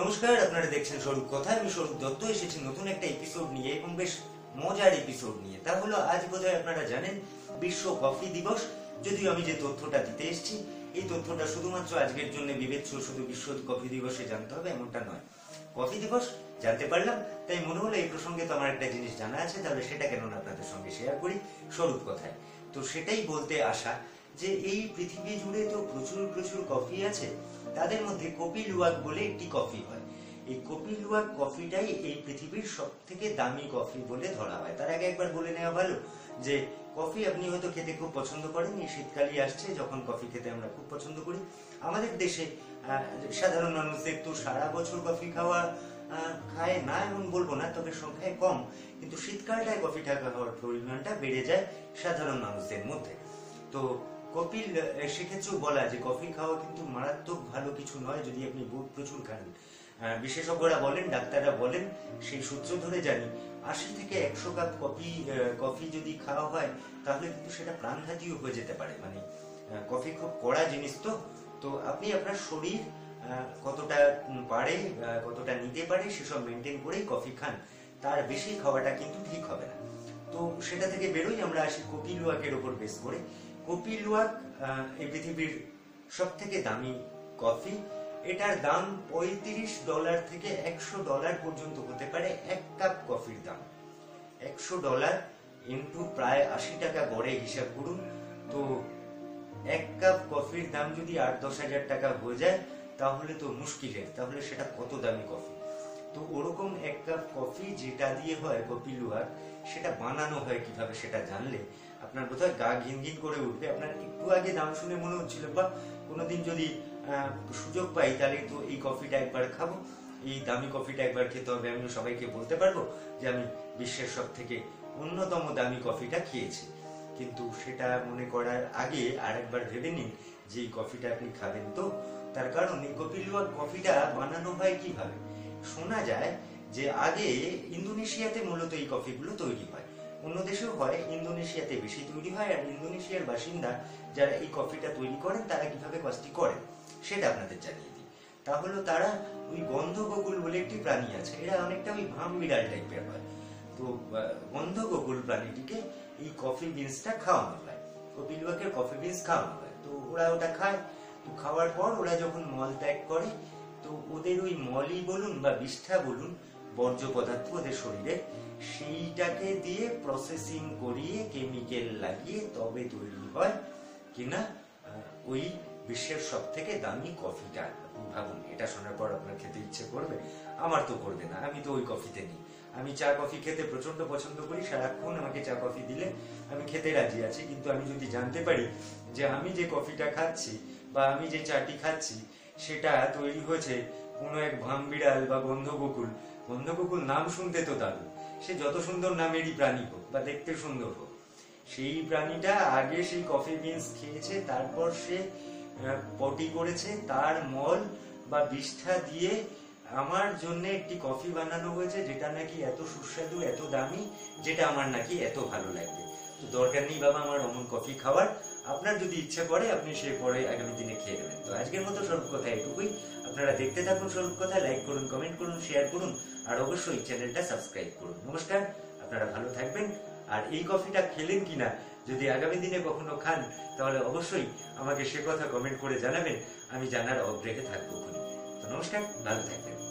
नमस्कार আপনারা দেখছেন স্বরূপ কথা। আমি স্বরূপ দত্ত এসেছি নতুন একটা এপিসোড নিয়ে এবং বেশ মজার এপিসোড নিয়ে। তা হলো আজ বোধহয় আপনারা জানেন বিশ্ব কফি দিবস। যদিও আমি যে তথ্যটা দিতে এসেছি এই তথ্যটা শুধুমাত্র আজকের জন্য বিবেচ্য, শুধু বিশ্ব কফি দিবসে জানতে হবে এমনটা নয়। কফি দিবস জানতে পারলাম তাই মনে হলো এই প্রসঙ্গে তো আমার একটা জিনিস জানা আছে, তাহলে সেটা কেন না আপনাদের সঙ্গে শেয়ার করি স্বরূপ কথায়। তো সেটাই বলতে আসা যে এই পৃথিবী জুড়ে তো প্রচুর কফি আছে, তাদের মধ্যে কপি লুয়াক বলে একটি কফি হয়। এই কপি লুয়াক কফিটাই এই পৃথিবীর সবথেকে দামি কফি বলে ধরা হয়। তার আগে একবার বলে নেওয়া ভালো যে কফি আপনি হয়তো খেতে খুব পছন্দ করেন, এই শীতকালই আসছে যখন কফি খেতে আমরা খুব পছন্দ করি। আমাদের দেশে সাধারণ মানুষ একটু সারা বছর কফি খায় না এমন বলবো না, তবে সংখ্যায় কম, কিন্তু শীতকালটায় কফি খাওয়ার পরিমাণটা বেড়ে যায় সাধারণ মানুষদের মধ্যে। তো কফি সেক্ষেত্রেও বলা যে কফি খাওয়া কিন্তু মারাত্মক ভালো কিছু নয় যদি আপনি প্রচুর খান। বিশেষজ্ঞরা বলেন, ডাক্তাররা বলেন, সেই সূত্র ধরে জানি 80 থেকে 100 কাপ কফি যদি খাওয়া হয় তাহলে কিন্তু সেটা প্রাণঘাতীও হয়ে যেতে পারে। মানে কফি খুব কড়া জিনিস। তো তো আপনি আপনার শরীর কতটা পারে, কতটা নিতে পারে সেসব মেনটেন করেই কফি খান, তার বেশি খাওয়াটা কিন্তু ঠিক হবে না। তো সেটা থেকে বেরোই আমরা আসি কপি লুয়াকের ওপর বেস করে। কপি লুয়াক এই পৃথিবীর সব থেকে দামি কফি। এটার দাম $35 থেকে $100 পর্যন্ত হতে পারে এক কাপ কফির দাম। $100 ইন্টু প্রায় 80 টাকা গড়ে হিসাব করুন। তো এক কাপ কফির দাম যদি 8-10 হাজার টাকা হয়ে যায় তাহলে তো মুশকিলের, তাহলে সেটা কত দামি কফি। তো ওরকম এক কাপ কফি যেটা দিয়ে হয় কপি লুয়াক, সেটা বানানো হয় কিভাবে সেটা জানলে আপনার বোধহয় গা ঘিনঘিন করে উঠবে। আপনার একটু আগে দাম শুনে মনে হচ্ছিল বা কোনোদিন যদি সুযোগ পাই তাহলে তো এই কফিটা একবার খাবো, এই দামি কফিটা একবার খেতে হবে, আমি সবাইকে বলতে পারবো যে আমি বিশ্বের সব থেকে অন্যতম দামি কফিটা খেয়েছি। কিন্তু সেটা মনে করার আগে আরেকবার ভেবে নিন যে এই কফিটা আপনি খাবেন। তো তার কারণ এই কপি লুয়াক কফিটা বানানো হয় কিভাবে। শোনা যায় যে আগে ইন্দোনেশিয়াতে মূলত এই কফিগুলো তৈরি হয়, অন্য দেশেও হয়, ইন্দোনেশিয়াতে বেশি তৈরি হয়। আর ইন্দোনেশিয়ার বাসিন্দা যারা এই কফিটা তৈরি করেন তারা কিভাবে কষ্ট করেন সেটা আপনাদের জানিয়ে দিই। তাহলে তারা ওই গন্ধগোকুল বলে একটি প্রাণী আছে, এরা অনেকটা ওই ভামবিড়াল টাইপের হয়। তো গন্ধগোকুল প্রাণীটিকে এই কফি বিনসটা খাওয়ানো হয়, কপি লুয়াকের কফি বিনস খাওয়ানো হয়। তো ওরা ওটা খায়, তো খাওয়ার পর ওরা যখন মল ত্যাগ করে তো ওদের ওই মলই বলুন বা বিষ্ঠা বলুন, বর্জ্য পদার্থ ওদের শরীরে, সেইটাকে দিয়ে প্রসেসিং করিয়ে কেমিক্যাল লাগিয়ে তবে তৈরি হয় কিনা ওই বিশ্বের সব থেকে দামি কফিটা। ভাবুন, এটা শোনার পর আপনার খেতে ইচ্ছে করবে? আমার তো করবে না, আমি তো ওই কফিতে নেই। আমি চা কফি খেতে প্রচন্ড পছন্দ করি, সারাক্ষণ আমাকে চা কফি দিলে আমি খেতে রাজি আছি। কিন্তু আমি যদি জানতে পারি যে আমি যে কফিটা খাচ্ছি বা আমি যে চাটি খাচ্ছি সেটা তৈরি হয়েছে কোনো এক ভামবিড়াল বা গন্ধগোকুল, গন্ধগোকুল নাম শুনতে তো দারুণ, সে যত সুন্দর নামেরই প্রাণী হোক বা দেখতে সুন্দর হোক, সেই প্রাণীটা আগে সেই কফি বিনস খেয়েছে, তারপর সে পটি করেছে, তার মল বা বিষ্ঠা দিয়ে আমার জন্য একটি কফি বানানো হয়েছে যেটা নাকি এত সুস্বাদু, এত দামি, যেটা আমার নাকি এত ভালো লাগবে। তো দরকার নেই বাবা আমার অমন কফি খাওয়ার। আপনার যদি ইচ্ছা করে আপনি সে পরে আগামী দিনে খেয়ে নেবেন। তো আজকের মতো স্বরূপ কথা এটুকুই। আপনারা দেখতে থাকুন স্বরূপ কথা, লাইক করুন, কমেন্ট করুন, শেয়ার করুন, আর অবশ্যই চ্যানেলটা সাবস্ক্রাইব করুন। নমস্কার, আপনারা ভালো থাকবেন। আর এই কফিটা খেলেন কিনা, যদি আগামী দিনে কখনো খান তাহলে অবশ্যই আমাকে সে কথা কমেন্ট করে জানাবেন, আমি জানার অগ্রহে থাকবো। তো নমস্কার, ভালো থাকবেন।